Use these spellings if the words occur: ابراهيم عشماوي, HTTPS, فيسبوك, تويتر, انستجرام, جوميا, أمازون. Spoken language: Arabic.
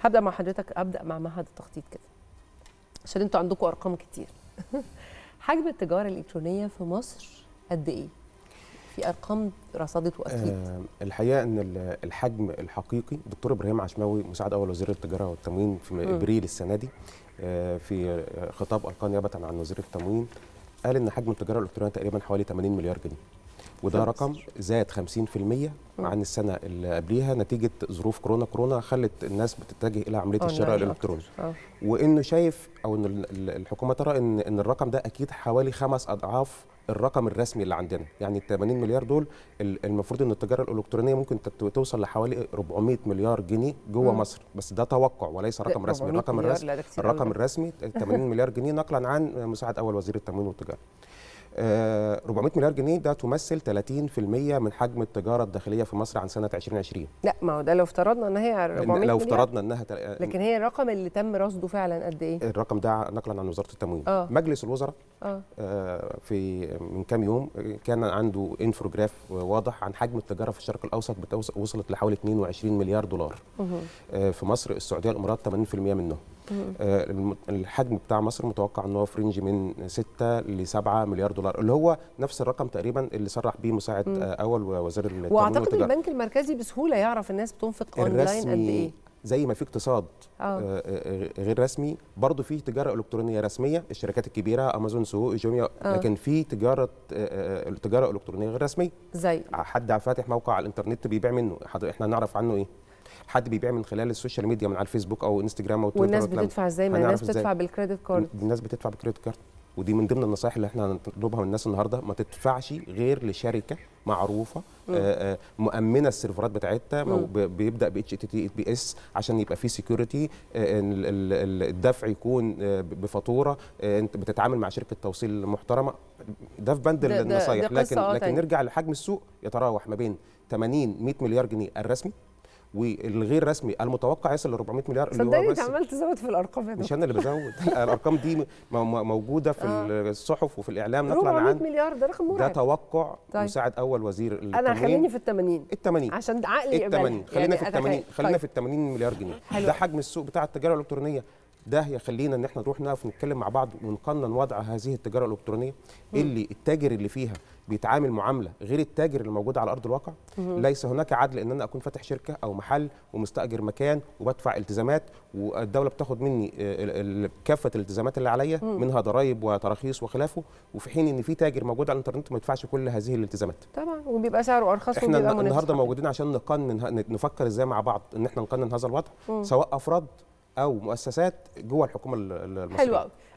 هبدا مع حضرتك، ابدا مع معهد التخطيط كده عشان انتوا عندكم ارقام كتير. حجم التجاره الالكترونيه في مصر قد ايه؟ في ارقام رصدت واكيد. الحقيقه ان الحجم الحقيقي، دكتور ابراهيم عشماوي مساعد اول وزير التجاره والتموين في ابريل السنه دي في خطاب القاه نيابه عن وزير التموين قال ان حجم التجاره الالكترونيه تقريبا حوالي 80 مليار جنيه، وده رقم زاد 50% عن السنه اللي قبليها نتيجه ظروف كورونا خلت الناس بتتجه الى عمليه الشراء الالكتروني، وانه شايف او ان الحكومه ترى ان الرقم ده اكيد حوالي 5 اضعاف الرقم الرسمي اللي عندنا. يعني ال 80 مليار دول المفروض ان التجاره الالكترونيه ممكن توصل لحوالي 400 مليار جنيه جوه مصر، بس ده توقع وليس رقم رسمي. الرقم الرسمي 80 مليار جنيه نقلا عن مساعد اول وزير التموين والتجاره. 400 مليار جنيه ده تمثل 30% من حجم التجاره الداخليه في مصر عن سنه 2020. لا، ما هو ده لو افترضنا ان هي 400 لو افترضنا انها لكن هي الرقم اللي تم رصده فعلا قد ايه؟ الرقم ده نقلا عن وزاره التموين. مجلس الوزراء في من كام يوم كان عنده انفوجراف واضح عن حجم التجاره في الشرق الاوسط، وصلت لحوالي 22 مليار دولار في مصر، السعوديه والامارات 80% منهم. الحجم بتاع مصر متوقع ان هو في رينج من 6 ل 7 مليار دولار، اللي هو نفس الرقم تقريبا اللي صرح بيه مساعد اول وزير التموين. واعتقد البنك المركزي بسهوله يعرف الناس بتنفق اونلاين قد ايه. زي ما في اقتصاد غير رسمي، برضه في تجاره الكترونيه رسميه، الشركات الكبيره امازون، سوق، جوميا، لكن في تجاره الكترونيه غير رسميه، زي حد فاتح موقع على الانترنت بيبيع منه، احنا نعرف عنه ايه؟ حد بيبيع من خلال السوشيال ميديا، من على الفيسبوك او انستجرام او تويتر. والناس بتدفع ازاي؟ ما الناس بتدفع بالكريدت كارد. الناس بتدفع بالكريدت كارد، ودي من ضمن النصائح اللي احنا هنطلبها من الناس النهارده، ما تدفعش غير لشركه معروفه مؤمنه السيرفرات بتاعتها، بيبدا ب HTTPS عشان يبقى في سيكيورتي، الدفع يكون بفاتوره، انت بتتعامل مع شركه توصيل محترمه. ده في بند النصائح، لكن نرجع لحجم السوق يتراوح ما بين 80 100 مليار جنيه الرسمي، والغير رسمي المتوقع يصل ل 400 مليار. صدقني انت عمال تزود في الارقام يا دكتور. مش انا اللي بزود، الارقام دي موجوده في الصحف وفي الاعلام نقلا عن 400 مليار، ده رقم مرعب. ده توقع مساعد اول وزير التموين. انا خليني في ال 80 عشان عقلي يقبل. خلينا في ال 80 خلينا في ال 80 مليار جنيه. ده حجم السوق بتاع التجاره الالكترونيه. ده يخلينا ان احنا نروح نقف نتكلم مع بعض ونقنن وضع هذه التجاره الالكترونيه اللي التاجر اللي فيها بيتعامل معامله غير التاجر اللي موجود على ارض الواقع. ليس هناك عدل ان انا اكون فاتح شركه او محل ومستاجر مكان وبدفع التزامات، والدوله بتاخد مني كافه الالتزامات اللي عليا، منها ضرائب وتراخيص وخلافه، وفي حين ان في تاجر موجود على الانترنت ما يدفعش كل هذه الالتزامات. طبعا، وبيبقى سعره ارخص. احنا النهارده موجودين عشان نقنن، نفكر ازاي مع بعض ان احنا نقنن هذا الوضع، سواء افراد او مؤسسات جوه الحكومه المصريه. حلو قوي.